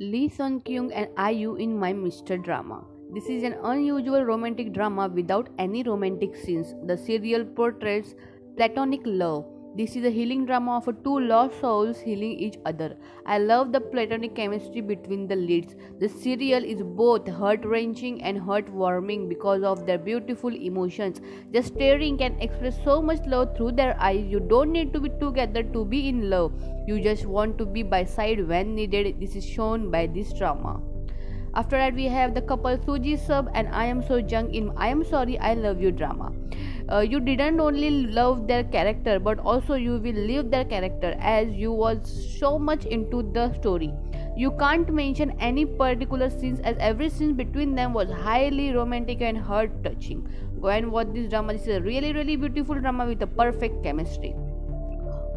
Lee Sun-kyung and IU in My Mister drama. This is an unusual romantic drama without any romantic scenes. The serial portrays platonic love. This is a healing drama of two lost souls healing each other. I love the platonic chemistry between the leads. The serial is both heart-wrenching and heart-warming because of their beautiful emotions. Just staring can express so much love through their eyes. You don't need to be together to be in love. You just want to be by side when needed. This is shown by this drama. After that, we have the couple Suji Sub and I Am So Jung in I Am Sorry I Love You drama. You didn't only love their character, but also you will live their character as you was so much into the story. You can't mention any particular scenes as every scene between them was highly romantic and heart-touching. Go and watch this drama. This is a really beautiful drama with a perfect chemistry.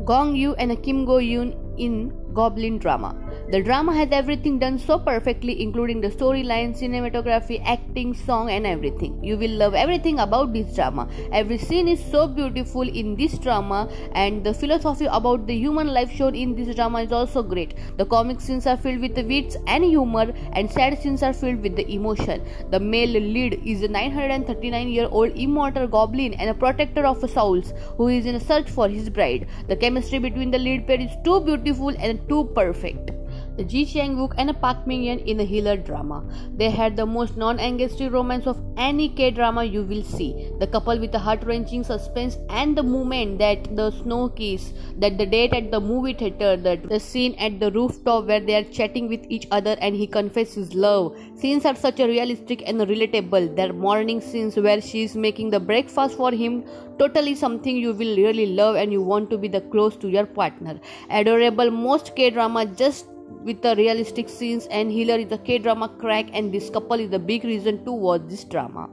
Gong Yoo and Kim Go Yoon in Goblin drama. The drama has everything done so perfectly, including the storyline, cinematography, acting, song and everything. You will love everything about this drama. Every scene is so beautiful in this drama, and the philosophy about the human life shown in this drama is also great. The comic scenes are filled with wits and humor, and sad scenes are filled with the emotion. The male lead is a 939-year-old immortal goblin and a protector of souls who is in a search for his bride. The chemistry between the lead pair is too beautiful and too perfect. The Ji Chang Wook and Park Min Young in the Healer drama. They had the most non-angry romance of any K-drama you will see. The couple with the heart-wrenching suspense and the moment that the snow kiss, that the date at the movie theater, that the scene at the rooftop where they are chatting with each other and he confesses love. Scenes are such a realistic and relatable. Their morning scenes where she is making the breakfast for him, totally something you will really love and you want to be the close to your partner. Adorable, most K-drama just with the realistic scenes, and Healer is the K-drama crack, and this couple is the big reason to watch this drama.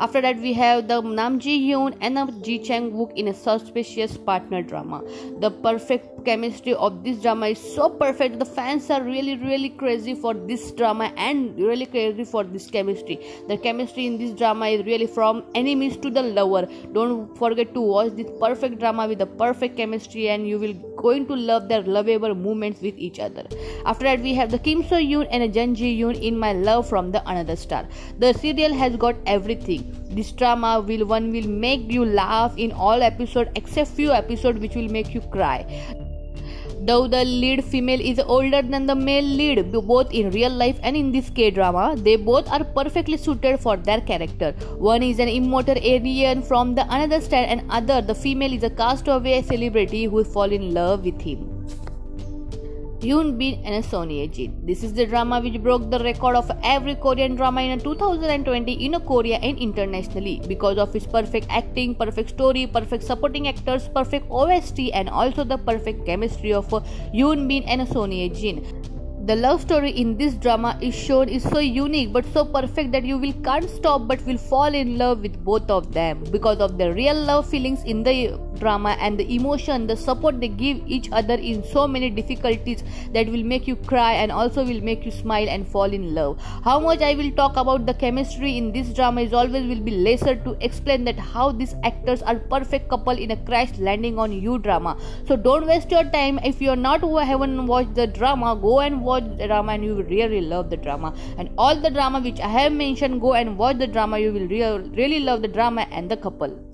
After that, we have the Nam Ji Hyun and Ji Chang Wook in a Suspicious Partner drama. The perfect chemistry of this drama is so perfect. The fans are really crazy for this drama and really crazy for this chemistry. The chemistry in this drama is really from enemies to the lover. Don't forget to watch this perfect drama with the perfect chemistry, and you will going to love their lovable moments with each other. After that, we have the Kim So Yoon and Jun Ji Hyun in My Love from the Another Star. The serial has got everything. This drama will make you laugh in all episodes except few episodes which will make you cry. Though the lead female is older than the male lead, both in real life and in this K-drama, they both are perfectly suited for their character. One is an immortal alien from the another star, and other, the female, is a castaway celebrity who falls in love with him. Hyun Bin and Son Ye Jin. This is the drama which broke the record of every Korean drama in 2020 in Korea and internationally because of its perfect acting, perfect story, perfect supporting actors, perfect OST, and also the perfect chemistry of Hyun Bin and Son Ye Jin. The love story in this drama is shown is so unique but so perfect that you will can't stop but will fall in love with both of them because of the real love feelings in the drama and the emotion, the support they give each other in so many difficulties that will make you cry and also will make you smile and fall in love. How much I will talk about the chemistry in this drama is always will be lesser to explain that how these actors are perfect couple in a Crash Landing on You drama. So don't waste your time. If you are not who haven't watched the drama, go and watch the drama and you will really love the drama, and all the drama which I have mentioned, go and watch the drama. You will really love the drama and the couple.